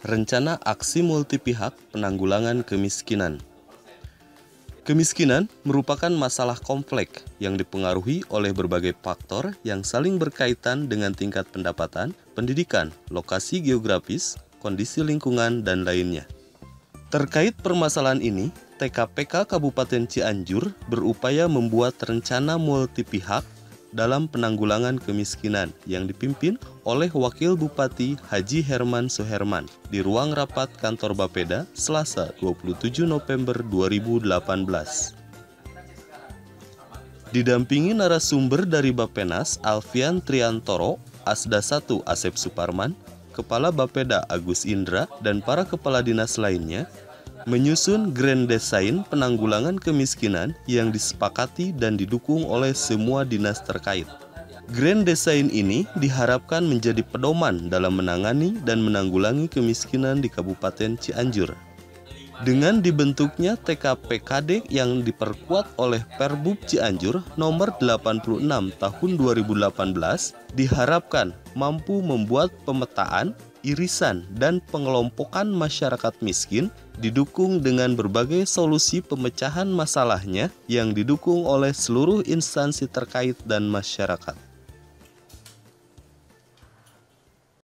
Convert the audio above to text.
Rencana Aksi Multipihak Penanggulangan Kemiskinan. Kemiskinan merupakan masalah kompleks yang dipengaruhi oleh berbagai faktor yang saling berkaitan dengan tingkat pendapatan, pendidikan, lokasi geografis, kondisi lingkungan, dan lainnya. Terkait permasalahan ini, TKPK Kabupaten Cianjur berupaya membuat rencana multipihak dalam penanggulangan kemiskinan yang dipimpin oleh Wakil Bupati Haji Herman Soherman di ruang rapat kantor Bapeda Selasa 27 November 2018. Didampingi narasumber dari Bapenas Alfian Triantoro, Asda 1 Asep Suparman, Kepala Bapeda Agus Indra, dan para kepala dinas lainnya, menyusun grand design penanggulangan kemiskinan yang disepakati dan didukung oleh semua dinas terkait. Grand design ini diharapkan menjadi pedoman dalam menangani dan menanggulangi kemiskinan di Kabupaten Cianjur. Dengan dibentuknya TKPKD yang diperkuat oleh Perbup Cianjur nomor 86 tahun 2018, diharapkan mampu membuat pemetaan, irisan, dan pengelompokan masyarakat miskin didukung dengan berbagai solusi pemecahan masalahnya yang didukung oleh seluruh instansi terkait dan masyarakat.